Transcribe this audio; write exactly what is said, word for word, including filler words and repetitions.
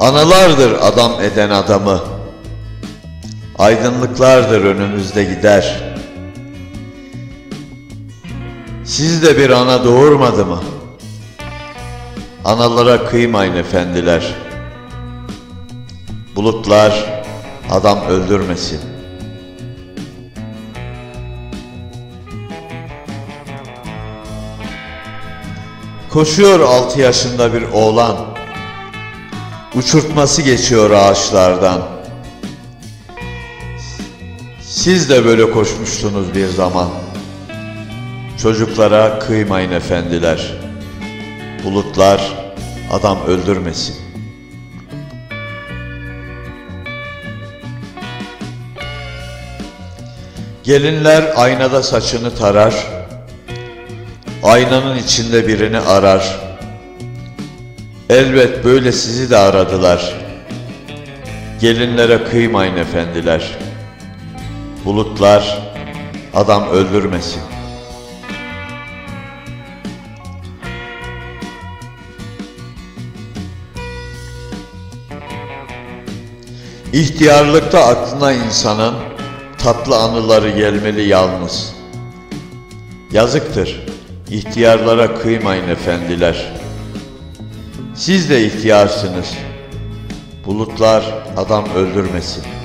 Anılardır adam eden adamı, aydınlıklardır önümüzde gider. Siz de bir ana doğurmadı mı? Analara kıymayın efendiler. Bulutlar adam öldürmesin. Koşuyor altı yaşında bir oğlan, uçurtması geçiyor ağaçlardan. Siz de böyle koşmuştunuz bir zaman. Çocuklara kıymayın efendiler. Bulutlar adam öldürmesin. Gelinler aynada saçını tarar, aynanın içinde birini arar. Elbet böyle sizi de aradılar. Gelinlere kıymayın efendiler. Bulutlar adam öldürmesin. İhtiyarlıkta aklına insanın tatlı anıları gelmeli yalnız. Yazıktır, ihtiyarlara kıymayın efendiler. Siz de ihtiyarsınız. Bulutlar adam öldürmesin.